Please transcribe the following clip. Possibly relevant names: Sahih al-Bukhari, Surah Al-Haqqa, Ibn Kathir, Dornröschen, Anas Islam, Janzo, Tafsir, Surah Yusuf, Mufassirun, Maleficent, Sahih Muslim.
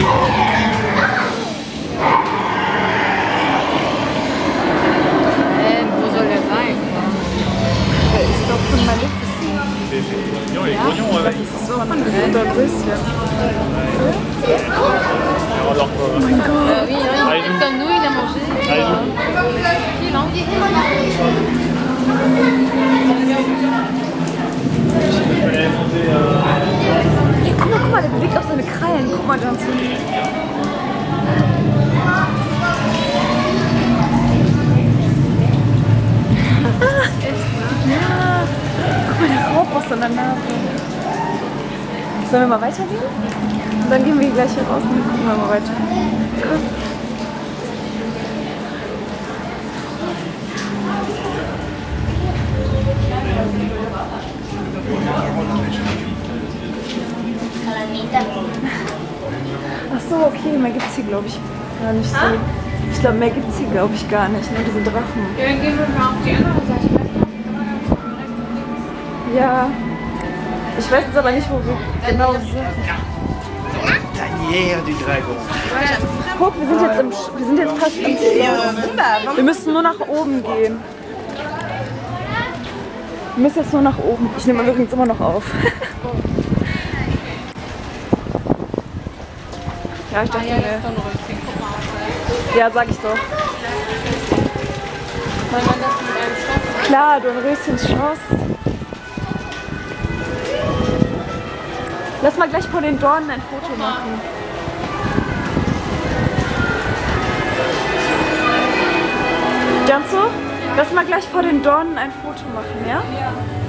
Wo soll der sein? Der ist doch von Maleficent. Ja, das ist so ein gesunder Brüssel. Oh mein Gott. Oui, il est comme nous, il a mangé. Il a envie. Guck mal, der blickt auf seine Krallen. Guck mal dazu. Ja. Guck mal, der Rauch aus seiner Nase. Sollen wir mal weitergehen? Und dann gehen wir gleich hier raus und gucken wir mal weiter. Ach so, okay, mehr gibt's hier, glaube ich, gar nicht so. Ich glaube, mehr gibt's hier, glaube ich, gar nicht, nur diese Drachen. Ja, dann gehen wir mal auf die andere Seite. Ja, ich weiß jetzt aber nicht, wo wir genau sind. Guck, wir sind jetzt fast im Schloss. Wir müssen nur nach oben gehen. Wir müssen jetzt nur nach oben. Ich nehme übrigens immer noch auf. Ja, ich dachte mir. Ja, sag ich doch. Klar, Dornröschens Schloss. Lass mal gleich von den Dornen ein Foto machen. Janzo, lass mal gleich vor den Dornen ein Foto machen, ja? Ja.